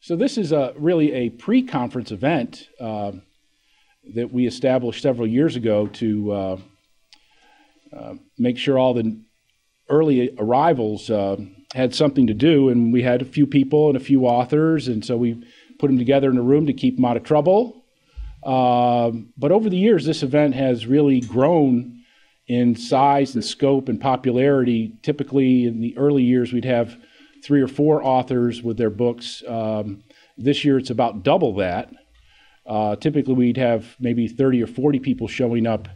So this is really a pre-conference event that we established several years ago to make sure all the early arrivals had something to do, and we had a few people and a few authors, and so we put them together in a room to keep them out of trouble. But over the years, this event has really grown in size and scope and popularity. Typically, in the early years, we'd have 3 or 4 authors with their books. This year, it's about double that. Typically, we'd have maybe 30 or 40 people showing up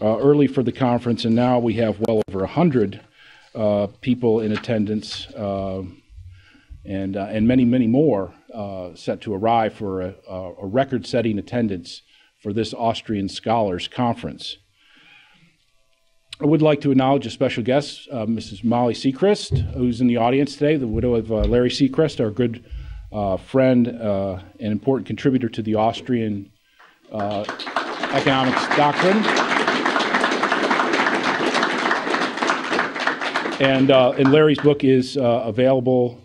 early for the conference, and now we have well over 100 people in attendance, and many, many more set to arrive for a record-setting attendance for this Austrian Scholars Conference. I would like to acknowledge a special guest, Mrs. Molly Sechrist, who's in the audience today, the widow of Larry Sechrist, our good friend and important contributor to the Austrian economics doctrine. And Larry's book is available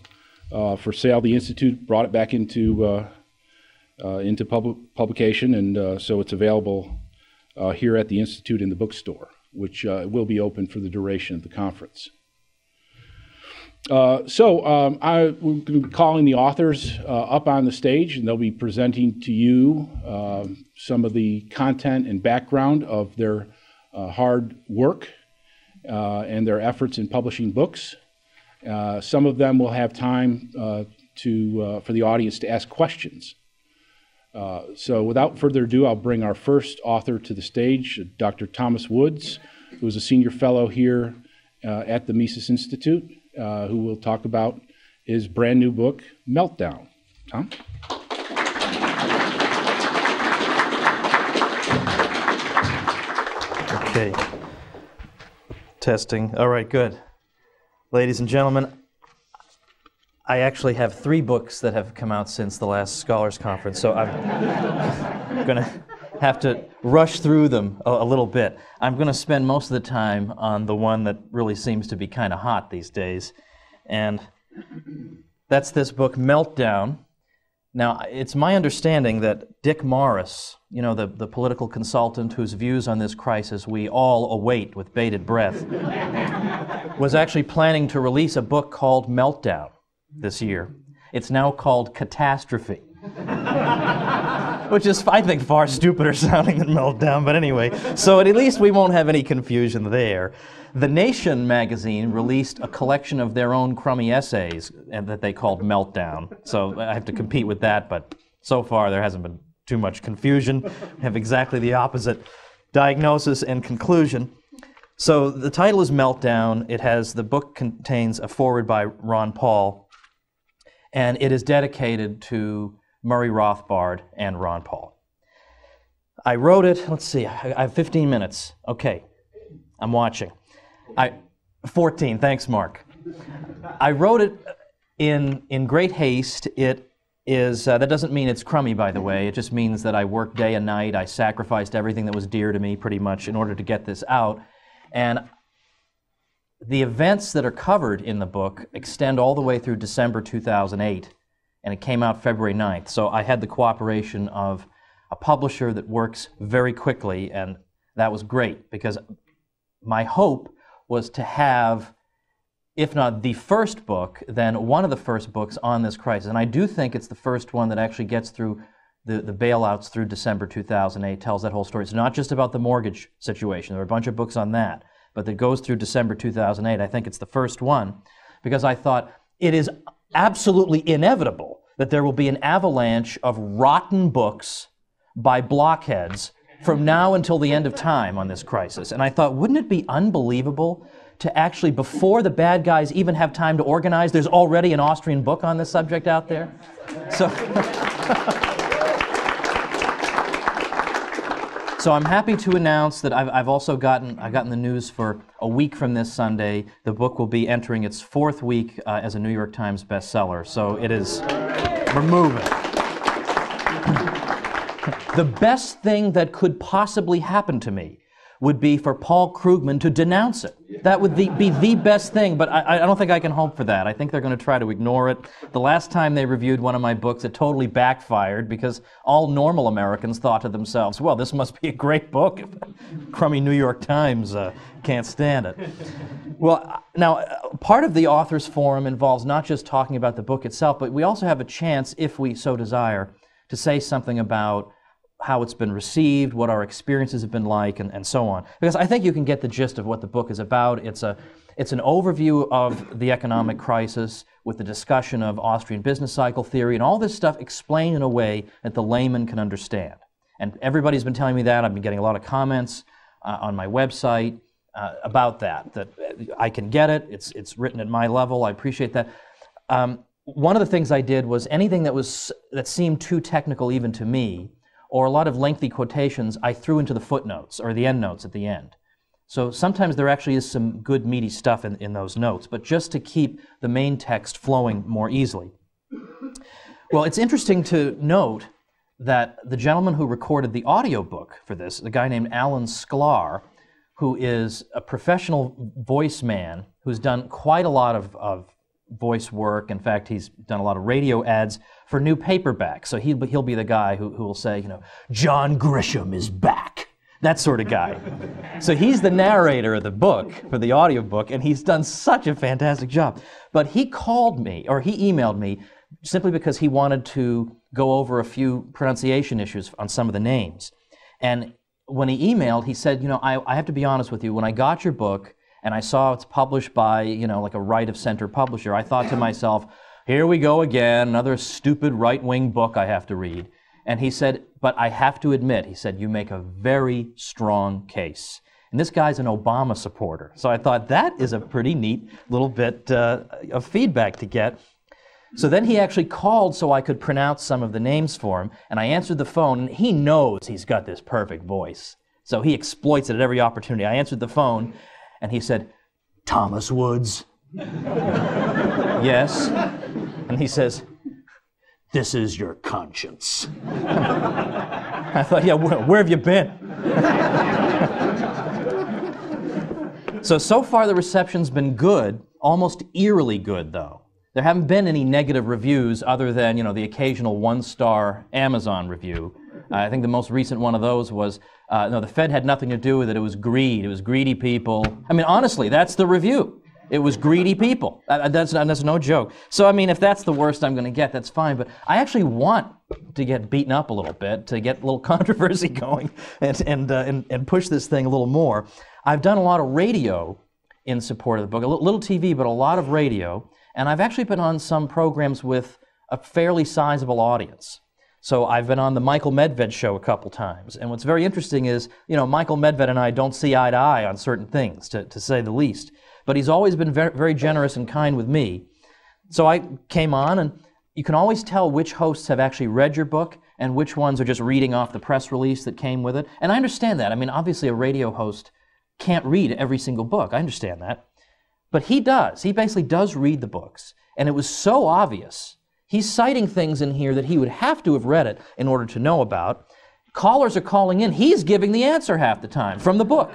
for sale. The Institute brought it back into publication, and so it's available here at the Institute in the bookstore, which will be open for the duration of the conference. We're going to be calling the authors up on the stage, and they'll be presenting to you some of the content and background of their hard work and their efforts in publishing books. Some of them will have time for the audience to ask questions. So without further ado, I'll bring our first author to the stage, Dr. Thomas Woods, who is a senior fellow here at the Mises Institute, who will talk about his brand new book, Meltdown. Tom? Okay. Testing. All right, good. Ladies and gentlemen, I actually have 3 books that have come out since the last Scholars Conference, so I'm going to have to rush through them a little bit. I'm going to spend most of the time on the one that really seems to be kind of hot these days, and that's this book, Meltdown. Now, it's my understanding that Dick Morris, you know, the political consultant whose views on this crisis we all await with bated breath, was actually planning to release a book called Meltdown this year. It's now called Catastrophe, which is, I think, far stupider sounding than Meltdown, but anyway, so at least we won't have any confusion there. The Nation magazine released a collection of their own crummy essays that they called Meltdown, so I have to compete with that, but so far there hasn't been too much confusion. We have exactly the opposite diagnosis and conclusion. So the title is Meltdown. It has, the book contains a foreword by Ron Paul, and it is dedicated to Murray Rothbard and Ron Paul. I wrote it, let's see, I have 15 minutes. Okay, I'm watching. 14, thanks, Mark. I wrote it in great haste. It is, that doesn't mean it's crummy, by the way. It just means that I worked day and night. I sacrificed everything that was dear to me, pretty much, in order to get this out. And the events that are covered in the book extend all the way through December 2008, and it came out February 9th. So I had the cooperation of a publisher that works very quickly, and that was great, because my hope was to have, if not the first book, then one of the first books on this crisis. And I do think it's the first one that actually gets through the bailouts through December 2008, tells that whole story. It's not just about the mortgage situation. There are a bunch of books on that, but that goes through December 2008. I think it's the first one, because I thought it is absolutely inevitable that there will be an avalanche of rotten books by blockheads from now until the end of time on this crisis. And I thought, wouldn't it be unbelievable to actually, before the bad guys even have time to organize, there's already an Austrian book on this subject out there? So, so I'm happy to announce that I've also gotten, I've gotten the news for a week from this Sunday. The book will be entering its 4th week as a New York Times bestseller. So it is, we're moving. The best thing that could possibly happen to me would be for Paul Krugman to denounce it. That would be the best thing, but I don't think I can hope for that. I think they're going to try to ignore it. The last time they reviewed one of my books, it totally backfired because all normal Americans thought to themselves, well, this must be a great book if crummy New York Times can't stand it. Well, now, part of the Authors Forum involves not just talking about the book itself, but we also have a chance, if we so desire, to say something about how it's been received, what our experiences have been like, and so on. Because I think you can get the gist of what the book is about. It's an overview of the economic crisis with the discussion of Austrian business cycle theory and all this stuff explained in a way that the layman can understand. And everybody's been telling me that. I've been getting a lot of comments on my website about that I can get it. It's written at my level. I appreciate that. One of the things I did was anything that seemed too technical even to me, or a lot of lengthy quotations, I threw into the footnotes or the endnotes at the end. So sometimes there actually is some good meaty stuff in those notes, but just to keep the main text flowing more easily. Well, it's interesting to note that the gentleman who recorded the audiobook for this, the guy named Alan Sklar, who is a professional voice man who's done quite a lot of voice work. In fact, he's done a lot of radio ads for new paperbacks. So he'll be the guy who will say, you know, John Grisham is back, that sort of guy. So he's the narrator of the book, for the audiobook, and he's done such a fantastic job. But he called me, or he emailed me, simply because he wanted to go over a few pronunciation issues on some of the names. And when he emailed, he said, you know, I have to be honest with you, when I got your book, and I saw it's published by, you know, like a right-of-center publisher, I thought to myself, here we go again, another stupid right-wing book I have to read. And he said, but I have to admit, he said, you make a very strong case. And this guy's an Obama supporter. So I thought that is a pretty neat little bit of feedback to get. So then he actually called so I could pronounce some of the names for him, and I answered the phone, and he knows he's got this perfect voice. So he exploits it at every opportunity. I answered the phone, and he said, Thomas Woods. Yes. And he says, this is your conscience. I thought, yeah, where have you been? So far the reception's been good, almost eerily good, though. There haven't been any negative reviews other than, you know, the occasional one-star Amazon review. I think the most recent one of those was, no, the Fed had nothing to do with it. It was greed. It was greedy people. I mean, honestly, that's the review. It was greedy people. That's no joke. So, I mean, if that's the worst I'm going to get, that's fine. But I actually want to get beaten up a little bit, to get a little controversy going and push this thing a little more. I've done a lot of radio in support of the book, a little TV, but a lot of radio. And I've actually been on some programs with a fairly sizable audience. So I've been on the Michael Medved show a couple times, and what's very interesting is, you know, Michael Medved and I don't see eye to eye on certain things, to say the least, but he's always been very, very generous and kind with me. So I came on, and you can always tell which hosts have actually read your book and which ones are just reading off the press release that came with it, and I understand that. I mean, obviously a radio host can't read every single book, I understand that, but he does. He basically does read the books, and it was so obvious. He's citing things in here that he would have to have read it in order to know about. Callers are calling in. He's giving the answer half the time from the book.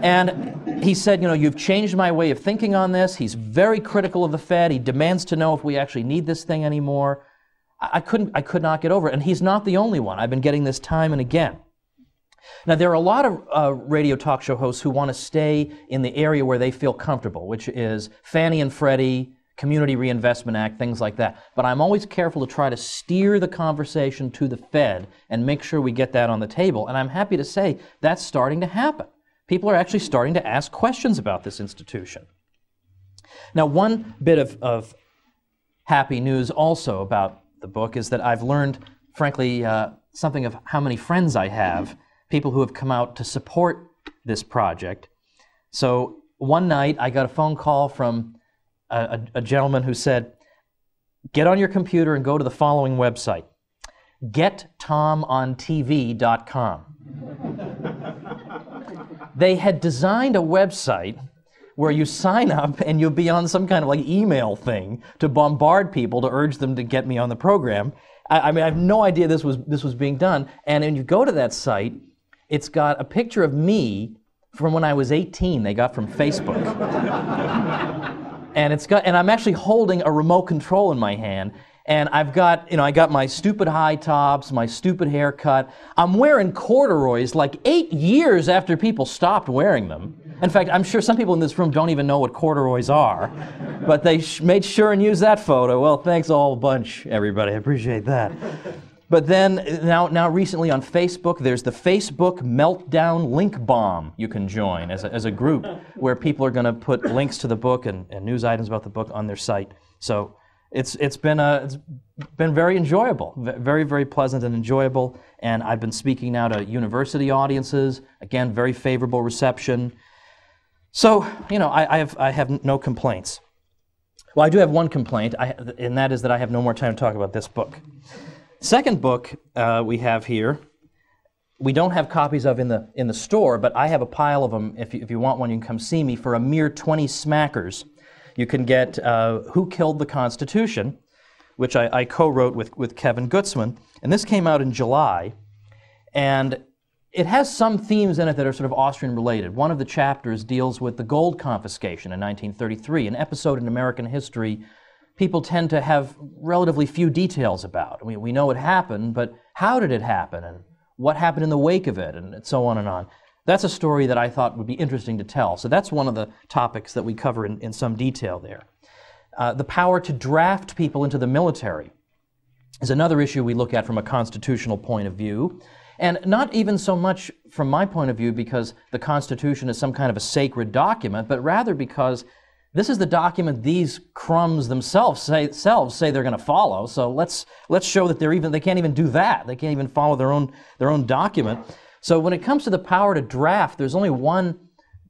And he said, you know, you've changed my way of thinking on this. He's very critical of the Fed. He demands to know if we actually need this thing anymore. I could not get over it. And he's not the only one. I've been getting this time and again. Now, there are a lot of radio talk show hosts who want to stay in the area where they feel comfortable, which is Fannie and Freddie, Community Reinvestment Act, things like that. But I'm always careful to try to steer the conversation to the Fed and make sure we get that on the table. And I'm happy to say that's starting to happen. People are actually starting to ask questions about this institution. Now, one bit of happy news also about the book is that I've learned, frankly, something of how many friends I have, people who have come out to support this project. So one night I got a phone call from a gentleman who said, get on your computer and go to the following website, gettomontv.com. They had designed a website where you sign up and you'll be on some kind of like email thing to bombard people to urge them to get me on the program. I mean, I have no idea this was being done. And you go to that site, It's got a picture of me from when I was 18, they got from Facebook. And it's got, and I'm actually holding a remote control in my hand. And I've got, you know, I got my stupid high tops, my stupid haircut. I'm wearing corduroys like 8 years after people stopped wearing them. In fact, I'm sure some people in this room don't even know what corduroys are, but they made sure and used that photo. Well, thanks a whole bunch, everybody. I appreciate that. But then, now recently on Facebook, there's the Facebook Meltdown link bomb you can join as a group where people are going to put links to the book and news items about the book on their site. So it's been very enjoyable, very, very pleasant and enjoyable. And I've been speaking now to university audiences. Again, very favorable reception. So, you know, I have no complaints. Well, I do have one complaint, and that is that I have no more time to talk about this book. Second book we have here, we don't have copies of in the store, but I have a pile of them. If you want one, you can come see me. For a mere 20 smackers, you can get Who Killed the Constitution, which I co-wrote with Kevin Gutzman. And this came out in July. And it has some themes in it that are sort of Austrian-related. One of the chapters deals with the gold confiscation in 1933, an episode in American history people tend to have relatively few details about. I mean, we know it happened, but how did it happen, and what happened in the wake of it, and so on and on. That's a story that I thought would be interesting to tell. So that's one of the topics that we cover in some detail there. The power to draft people into the military is another issue we look at from a constitutional point of view. And not even so much from my point of view because the Constitution is some kind of a sacred document, but rather because this is the document these crumbs themselves say they're going to follow. So let's show that they can't even do that. They can't even follow their own document. So when it comes to the power to draft, there's only one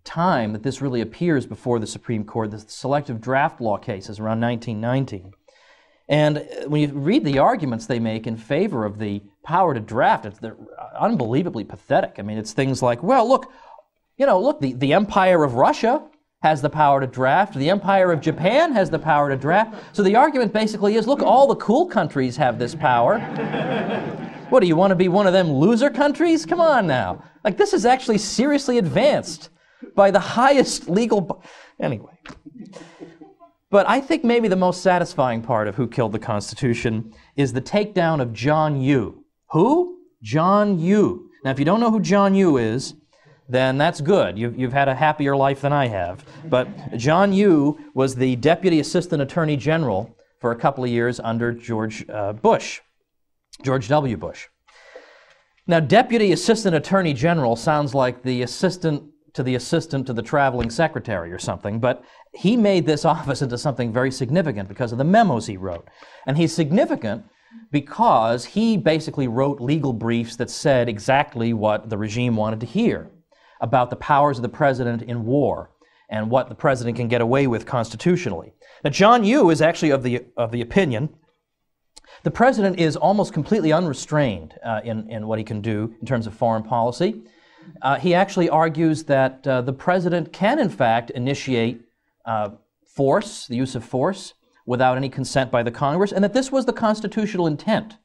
time that this really appears before the Supreme Court. The Selective Draft Law cases around 1919. And when you read the arguments they make in favor of the power to draft, they're unbelievably pathetic. I mean, it's things like, well, look, you know, look, the Empire of Russia has the power to draft. The Empire of Japan has the power to draft. So the argument basically is, look, all the cool countries have this power. What, do you want to be one of them loser countries? Come on now. Like, this is actually seriously advanced by the highest legal... Anyway. But I think maybe the most satisfying part of Who Killed the Constitution is the takedown of John Yoo. Who? John Yoo. Now, if you don't know who John Yoo is, then that's good. You've had a happier life than I have. But John Yoo was the Deputy Assistant Attorney General for a couple of years under George W. Bush. Now, Deputy Assistant Attorney General sounds like the assistant to the traveling secretary or something, but he made this office into something very significant because of the memos he wrote. And he's significant because he basically wrote legal briefs that said exactly what the regime wanted to hear about the powers of the president in war and what the president can get away with constitutionally. Now, John Yoo is actually of the opinion the president is almost completely unrestrained in what he can do in terms of foreign policy. He actually argues that the president can, in fact, initiate force, the use of force, without any consent by the Congress, and that this was the constitutional intent.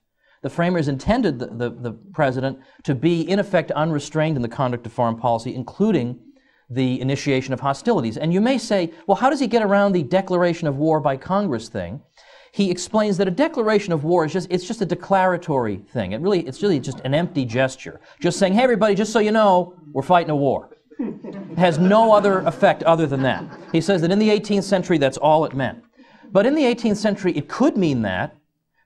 The framers intended the president to be, in effect, unrestrained in the conduct of foreign policy, including the initiation of hostilities. And you may say, well, how does he get around the declaration of war by Congress thing? He explains that a declaration of war is just a declaratory thing. It's really just an empty gesture. Just saying, hey, everybody, just so you know, we're fighting a war. It has no other effect other than that. He says that in the 18th century, that's all it meant. But in the 18th century, it could mean that,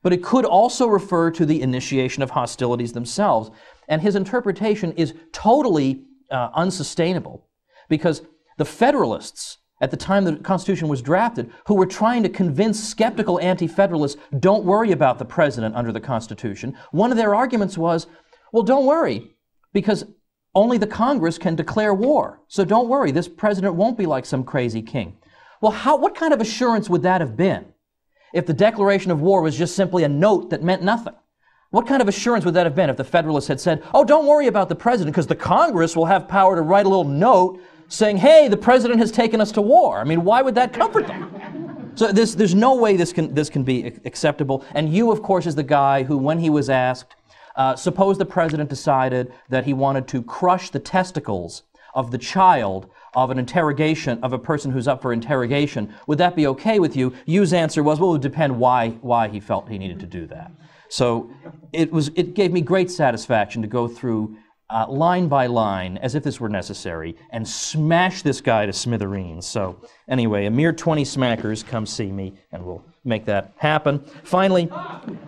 but it could also refer to the initiation of hostilities themselves. And his interpretation is totally unsustainable because the Federalists, at the time the Constitution was drafted, who were trying to convince skeptical anti-Federalists, don't worry about the president under the Constitution. One of their arguments was, well, don't worry, because only the Congress can declare war. So don't worry, this president won't be like some crazy king. Well, what kind of assurance would that have been if the declaration of war was just simply a note that meant nothing? What kind of assurance would that have been if the Federalists had said, oh, don't worry about the president, because the Congress will have power to write a little note saying, hey, the president has taken us to war. I mean, why would that comfort them? So there's no way this can be acceptable. And Yoo, of course, is the guy who, when he was asked Suppose the president decided that he wanted to crush the testicles of the child of an interrogation, of a person who's up for interrogation. Would that be okay with you? Yu's answer was, well, it would depend why he felt he needed to do that. So it gave me great satisfaction to go through line by line, as if this were necessary, and smash this guy to smithereens. So anyway, a mere 20 smackers, come see me, and we'll make that happen. Finally,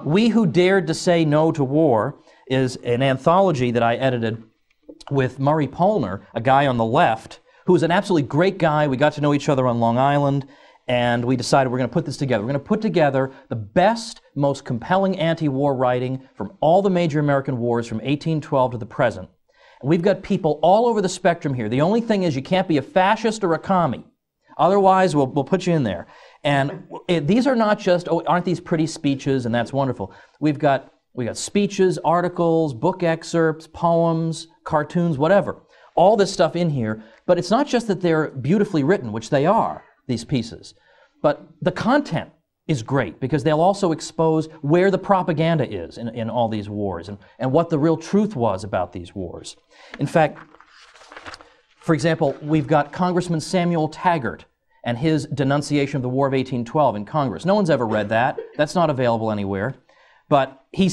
We Who Dared to Say No to War is an anthology that I edited with Murray Polner, a guy on the left, who is an absolutely great guy. We got to know each other on Long Island, and we decided we're going to put this together. We're going to put together the best, most compelling anti-war writing from all the major American wars from 1812 to the present. And we've got people all over the spectrum here. The only thing is you can't be a fascist or a commie. Otherwise, we'll put you in there. And these are not just, oh, aren't these pretty speeches, and that's wonderful. We've got speeches, articles, book excerpts, poems, cartoons, whatever. All this stuff in here. But it's not just that they're beautifully written, which they are, these pieces. But the content is great, because they'll also expose where the propaganda is in all these wars, and what the real truth was about these wars. In fact, for example, we've got Congressman Samuel Taggart and his denunciation of the War of 1812 in Congress. No one's ever read that. That's not available anywhere. But he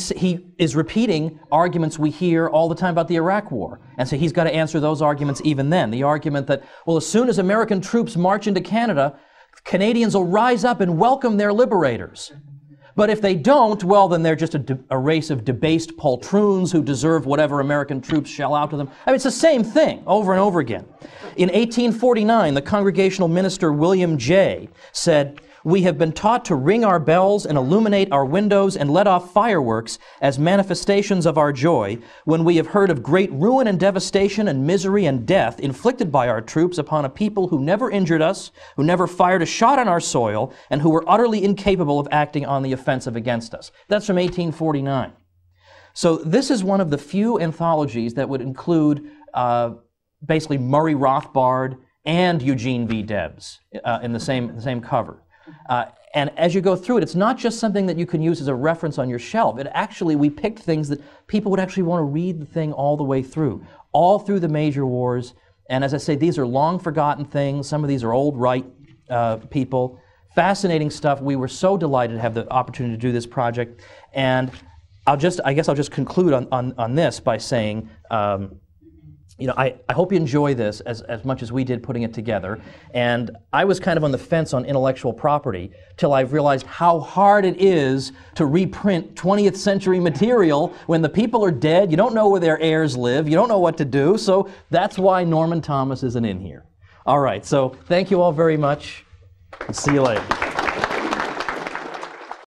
is repeating arguments we hear all the time about the Iraq War. And so he's got to answer those arguments even then. The argument that, well, as soon as American troops march into Canada, Canadians will rise up and welcome their liberators. But if they don't, well, then they're just a race of debased poltroons who deserve whatever American troops shell out to them. I mean, it's the same thing over and over again. In 1849, the Congregational minister William Jay said, "We have been taught to ring our bells and illuminate our windows and let off fireworks as manifestations of our joy when we have heard of great ruin and devastation and misery and death inflicted by our troops upon a people who never injured us, who never fired a shot on our soil, and who were utterly incapable of acting on the offensive against us." That's from 1849. So this is one of the few anthologies that would include basically Murray Rothbard and Eugene V. Debs in the same cover. And as you go through it, it's not just something that you can use as a reference on your shelf. It actually, we picked things that people would actually want to read the thing all through the major wars. And as I say, these are long forgotten things. Some of these are old right people. Fascinating stuff. We were so delighted to have the opportunity to do this project. And I guess I'll just conclude on this by saying, you know, I hope you enjoy this as much as we did putting it together. And I was kind of on the fence on intellectual property till I realized how hard it is to reprint 20th century material when the people are dead. You don't know where their heirs live. You don't know what to do. So that's why Norman Thomas isn't in here. All right. So thank you all very much. See you later.